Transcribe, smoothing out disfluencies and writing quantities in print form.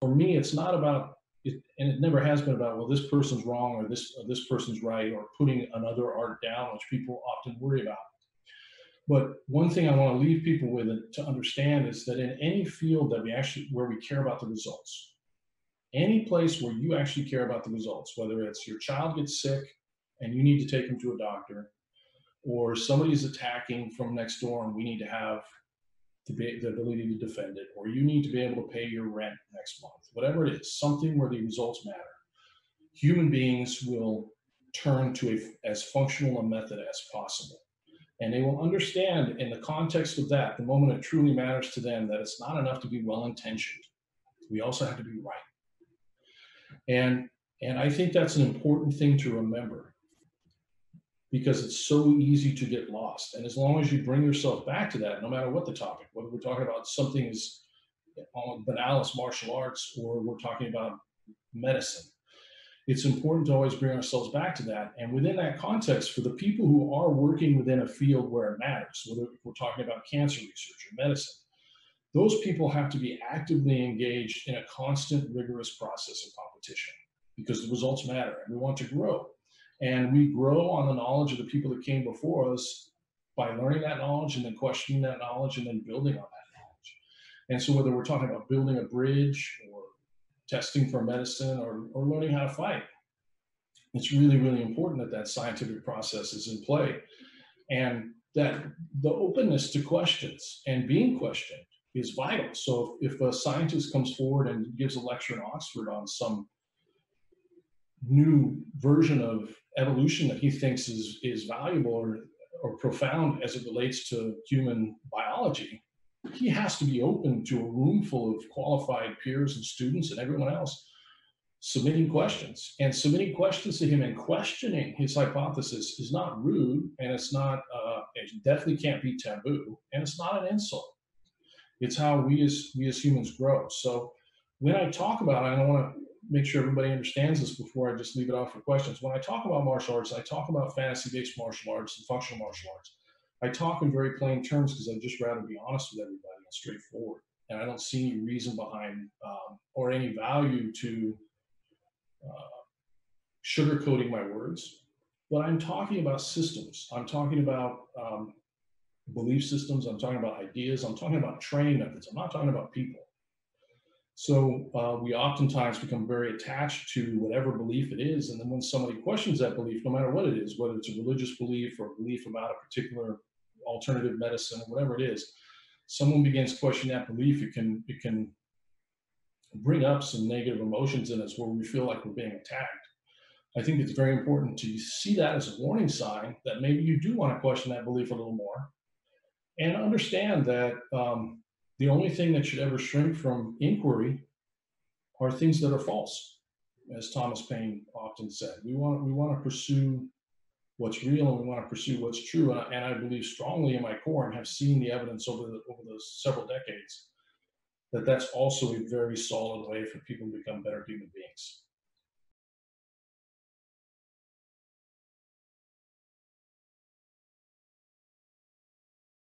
for me, it's not about, and it never has been about, well, this person's wrong or this person's right, or putting another art down, which people often worry about. But one thing I want to leave people with to understand is that in any field that we actually, where we care about the results, any place where you actually care about the results, whether it's your child gets sick and you need to take them to a doctor, or somebody's attacking from next door and we need to have the ability to defend it, or you need to be able to pay your rent next month, whatever it is, something where the results matter. Human beings will turn to as functional a method as possible. And they will understand in the context of that, the moment it truly matters to them, that it's not enough to be well-intentioned. We also have to be right. And I think that's an important thing to remember, because it's so easy to get lost. And as long as you bring yourself back to that, no matter what the topic, whether we're talking about something as banal as martial arts, or we're talking about medicine, it's important to always bring ourselves back to that. And within that context, for the people who are working within a field where it matters, whether we're talking about cancer research or medicine, those people have to be actively engaged in a constant, rigorous process of competition, because the results matter and we want to grow. And we grow on the knowledge of the people that came before us by learning that knowledge and then questioning that knowledge and then building on that knowledge. And so whether we're talking about building a bridge or testing for medicine or learning how to fight, it's really, really important that that scientific process is in play, and that the openness to questions and being questioned is vital. So if a scientist comes forward and gives a lecture in Oxford on some new version of evolution that he thinks is valuable or profound as it relates to human biology, he has to be open to a room full of qualified peers and students and everyone else submitting questions. And submitting questions to him and questioning his hypothesis is not rude, and it's not, it definitely can't be taboo, and it's not an insult. It's how we as humans grow. So when I talk about, and I want to make sure everybody understands this before I just leave it off for questions. When I talk about martial arts, I talk about fantasy-based martial arts and functional martial arts. I talk in very plain terms because I'd just rather be honest with everybody and straightforward. And I don't see any reason behind or any value to sugarcoating my words. But I'm talking about systems. I'm talking about belief systems. I'm talking about ideas. I'm talking about training methods. I'm not talking about people. So we oftentimes become very attached to whatever belief it is. And then when somebody questions that belief, no matter what it is, whether it's a religious belief or a belief about a particular alternative medicine or whatever it is, someone begins questioning that belief, it can bring up some negative emotions in us where we feel like we're being attacked. I think it's very important to see that as a warning sign that maybe you do want to question that belief a little more, and understand that the only thing that should ever shrink from inquiry are things that are false. As Thomas Paine often said, we want to pursue what's real, and we want to pursue what's true. And I believe strongly in my core, and have seen the evidence over those several decades, that that's also a very solid way for people to become better human beings.